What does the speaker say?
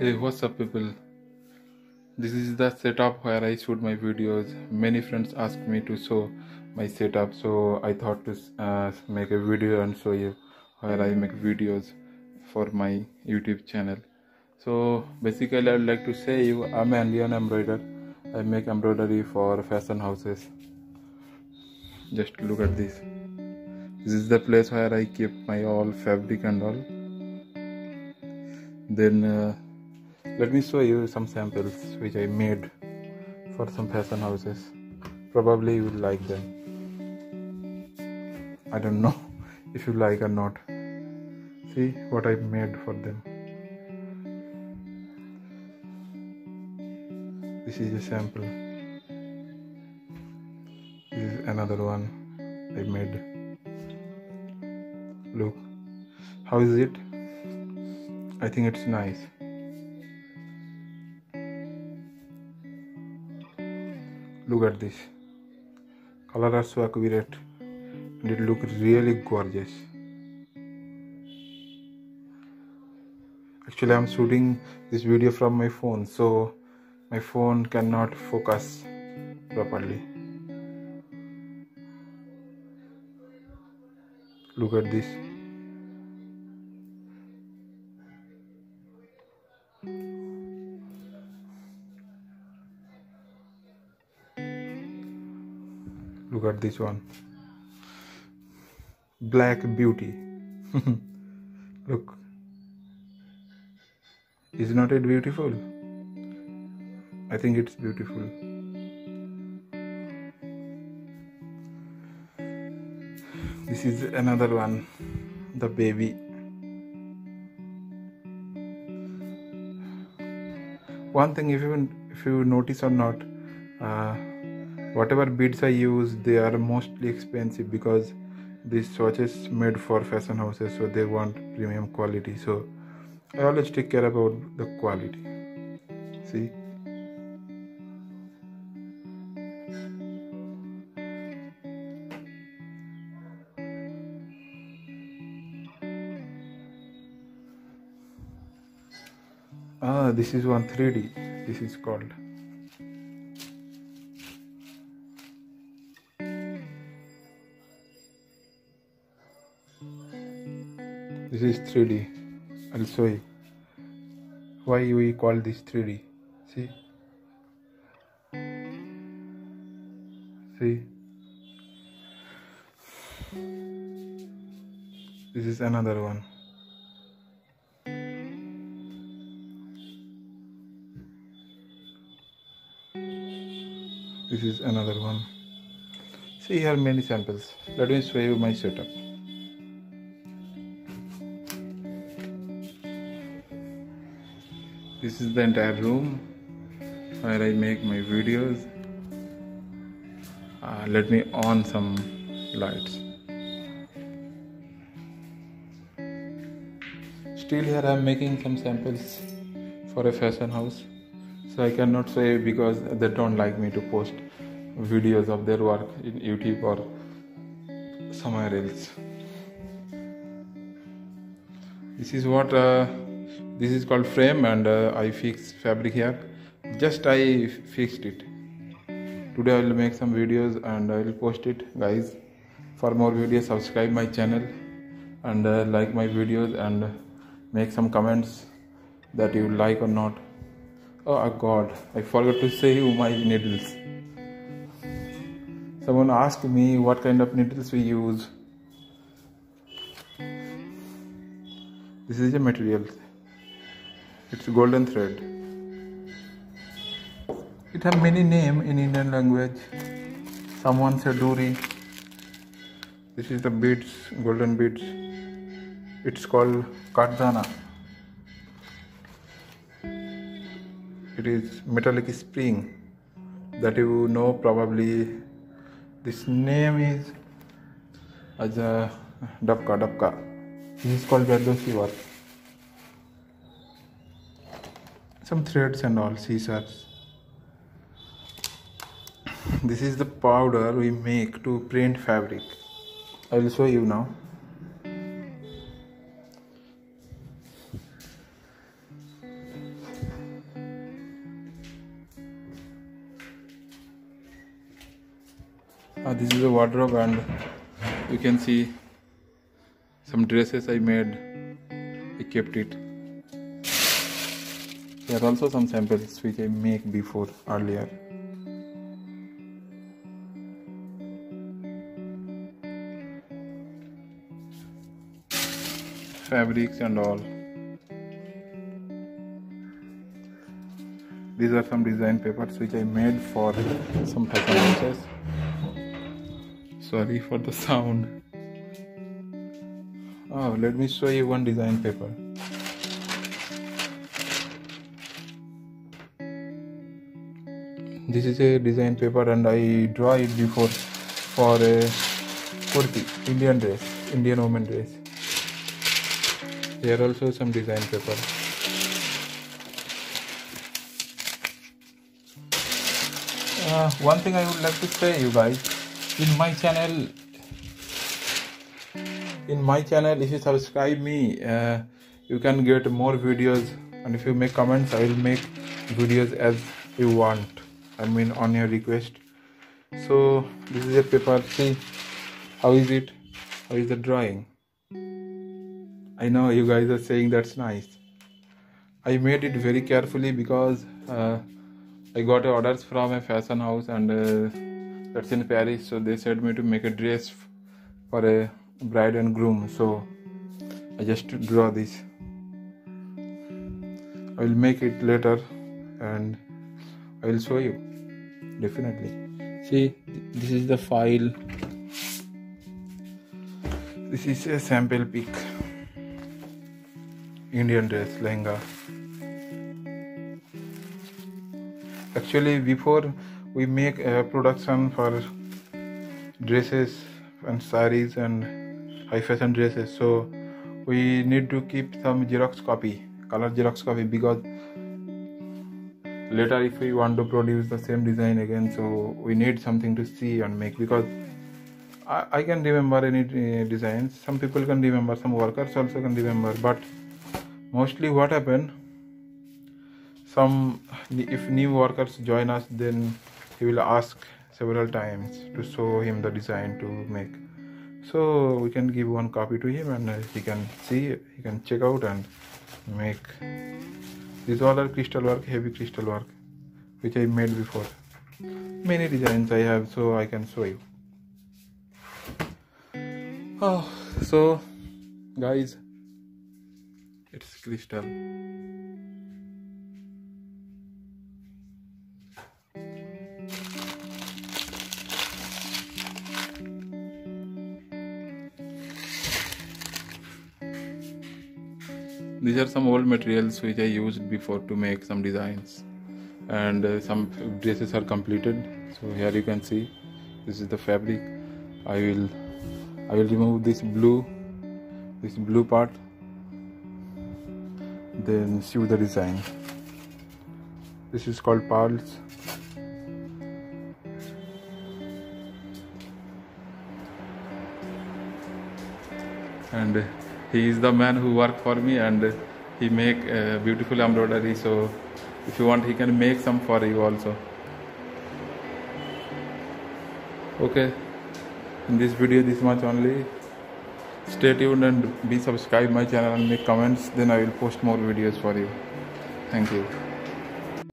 Hey, what's up people? This is the setup where I shoot my videos. Many friends asked me to show my setup, so I thought to make a video and show you where I make videos for my YouTube channel. So basically I would like to say you, I'm an Indian embroiderer. I make embroidery for fashion houses. Just look at this. This is the place where I keep my all fabric and all. Then let me show you some samples which I made for some fashion houses. Probably you will like them. I don't know if you like or not. See what I made for them. This is a sample. This is another one I made. Look, how is it? I think it's nice. Look at this. Colors are so accurate and it looks really gorgeous. Actually, I'm shooting this video from my phone, so my phone cannot focus properly. Look at this. Look at this one. Black Beauty. Look. Is not it beautiful? I think it's beautiful. This is another one, the baby. One thing, if you notice or not, whatever beads I use, they are mostly expensive because these swatches made for fashion houses, so they want premium quality. So I always take care about the quality. See. Ah, this is one 3D. This is called. This is 3D. I'll show you why we call this 3D. See. This is another one. This is another one. See, here are many samples. Let me show you my setup. This is the entire room where I make my videos. Let me on some lights. Still here I am making some samples for a fashion house. So I cannot say because they don't like me to post videos of their work in YouTube or somewhere else. This is what this is called frame, and I fix fabric here. Just I fixed it. Today I will make some videos and I will post it, guys. For more videos, subscribe my channel and like my videos and make some comments that you like or not. Oh God, I forgot to say you my needles. Someone asked me what kind of needles we use. This is a material. It's golden thread. It has many names in Indian language. Someone said duri. This is the beads, golden beads. It's called kardana. It is metallic spring that you know probably. This name is as a dabka. This is called Verdoshi work. Some threads and all, scissors. This is the powder we make to print fabric. I will show you now. This is a wardrobe, and you can see some dresses I made. I kept it. There are also some samples which I make before earlier. Fabrics and all. These are some design papers which I made for some fashion houses. Sorry for the sound. Oh, let me show you one design paper. This is a design paper, and I draw it before for a kurti, Indian dress, Indian woman dress. There are also some design paper. One thing I would like to say, you guys, in my channel, if you subscribe me, you can get more videos, and if you make comments, I will make videos as you want. I mean, on your request. So this is a paper. See, how is it? How is the drawing? I know you guys are saying that's nice. I made it very carefully because I got orders from a fashion house, and that's in Paris, so they said me to make a dress for a bride and groom, so I just draw this. I will make it later and I will show you, definitely. See, this is the file. This is a sample pic. Indian dress, lehenga. Actually, before we make a production for dresses and saris and high fashion dresses, so we need to keep some Xerox copy, color Xerox copy, because later if we want to produce the same design again, so we need something to see and make, because I can remember any designs. Some people can remember, some workers also can remember, but mostly what happened, if new workers join us, then he will ask several times to show him the design to make, so we can give one copy to him and he can see, he can check out and make. These all are crystal work, heavy crystal work, which I made before. Many designs I have, so I can show you. Oh, so guys, it's crystal. These are some old materials which I used before to make some designs, and some dresses are completed. So here you can see, this is the fabric. I will remove this blue part, then sew the design. This is called purls. And he is the man who worked for me, and he make beautiful embroidery, so if you want, he can make some for you also. Okay, in this video this much only. Stay tuned and be subscribed my channel and make comments, then I will post more videos for you. Thank you.